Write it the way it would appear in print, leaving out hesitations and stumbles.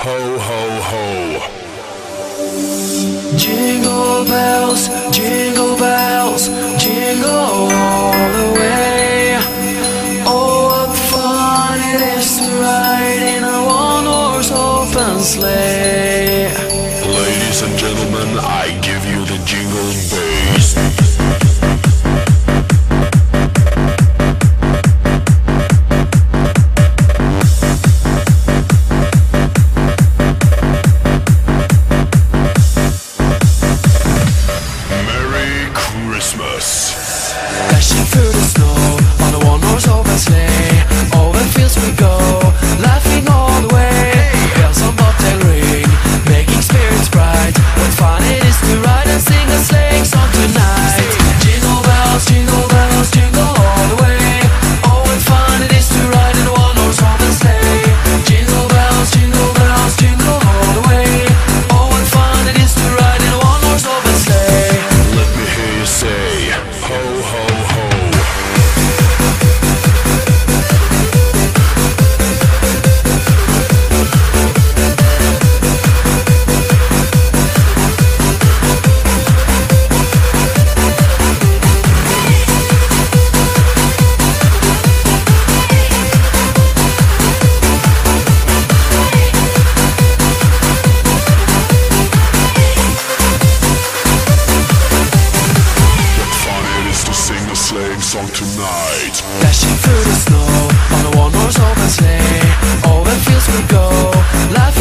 Ho, ho, ho. Jingle bells, jingle bells, jingle all the way. Oh, what fun it is to ride in a one-horse open sleigh. Ladies and gentlemen, I give you the Jingle Bass. Dashing through the snow on a one-horse open sleigh, over fields we go, laughing all the way. Bells on bobtail ring, making spirits bright. What fun it is to ride and sing a sleighing song tonight! Jingle bells, jingle all the way. Oh, what fun it is to ride in a one-horse open sleigh! Jingle bells, jingle all the way. Oh, what fun it is to ride in a one-horse open sleigh! Let me hear you say, ho, ho, ho. Sleighing song tonight. Dashing through the snow on a one-horse open sleigh, over fields we go.